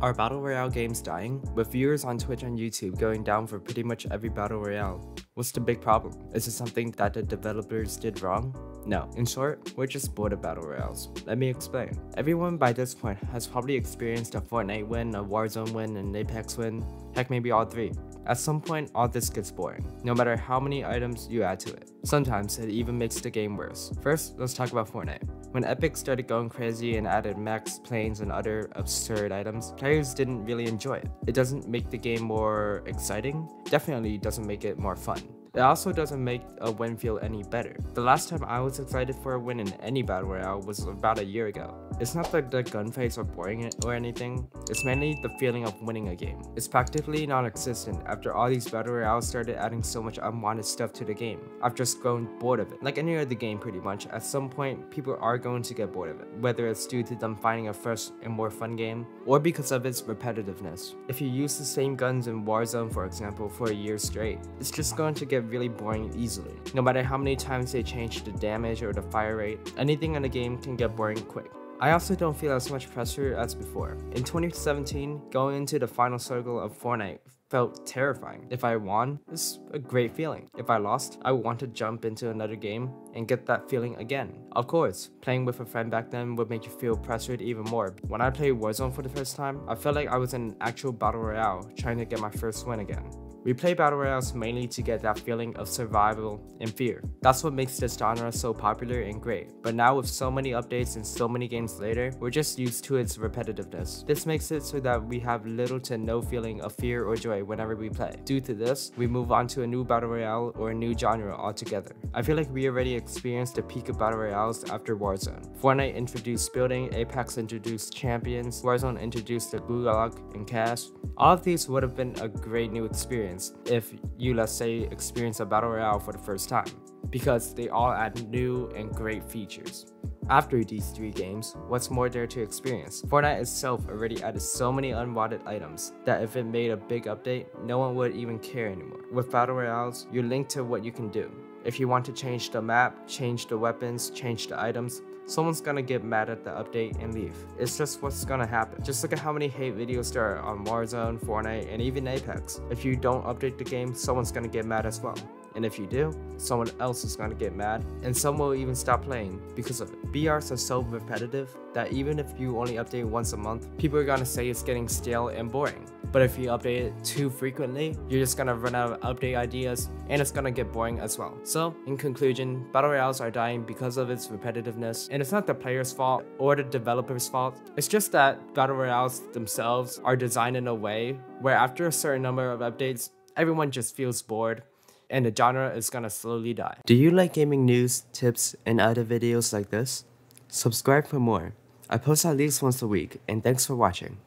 Are Battle Royale games dying? With viewers on Twitch and YouTube going down for pretty much every Battle Royale, what's the big problem? Is it something that the developers did wrong? No, in short, we're just bored of Battle Royales. Let me explain. Everyone by this point has probably experienced a Fortnite win, a Warzone win, an Apex win, heck maybe all three. At some point, all this gets boring, no matter how many items you add to it. Sometimes it even makes the game worse. First, let's talk about Fortnite. When Epic started going crazy and added mechs, planes, and other absurd items, players didn't really enjoy it. It doesn't make the game more exciting, definitely doesn't make it more fun. It also doesn't make a win feel any better. The last time I was excited for a win in any Battle Royale was about a year ago. It's not like the gunfights are boring or anything, it's mainly the feeling of winning a game. It's practically non-existent after all these Battle Royales started adding so much unwanted stuff to the game. I've just grown bored of it. Like any other game pretty much, at some point people are going to get bored of it, whether it's due to them finding a fresh and more fun game, or because of its repetitiveness. If you use the same guns in Warzone for example for a year straight, it's just going to get really boring easily. No matter how many times they change the damage or the fire rate, anything in the game can get boring quick. I also don't feel as much pressure as before. In 2017, going into the final circle of Fortnite felt terrifying. If I won, it's a great feeling. If I lost, I would want to jump into another game and get that feeling again. Of course, playing with a friend back then would make you feel pressured even more. When I played Warzone for the first time, I felt like I was in an actual Battle Royale trying to get my first win again. We play Battle Royales mainly to get that feeling of survival and fear. That's what makes this genre so popular and great. But now with so many updates and so many games later, we're just used to its repetitiveness. This makes it so that we have little to no feeling of fear or joy whenever we play. Due to this, we move on to a new Battle Royale or a new genre altogether. I feel like we already experienced the peak of Battle Royales after Warzone. Fortnite introduced building, Apex introduced champions, Warzone introduced the Gulag and Cash. All of these would have been a great new experience if you, let's say, experience a Battle Royale for the first time, because they all add new and great features. After these three games, what's more there to experience? Fortnite itself already added so many unwanted items that if it made a big update, no one would even care anymore. With Battle Royales, you're linked to what you can do. If you want to change the map, change the weapons, change the items, someone's gonna get mad at the update and leave. It's just what's gonna happen. Just look at how many hate videos there are on Warzone, Fortnite, and even Apex. If you don't update the game, someone's gonna get mad as well. And if you do, someone else is gonna get mad, and some will even stop playing because of it. BRs are so repetitive that even if you only update once a month, people are gonna say it's getting stale and boring. But if you update it too frequently, you're just gonna run out of update ideas and it's gonna get boring as well. So, in conclusion, Battle Royales are dying because of its repetitiveness, and it's not the player's fault or the developer's fault. It's just that Battle Royales themselves are designed in a way where after a certain number of updates, everyone just feels bored and the genre is gonna slowly die. Do you like gaming news, tips, and other videos like this? Subscribe for more. I post at least once a week, and thanks for watching.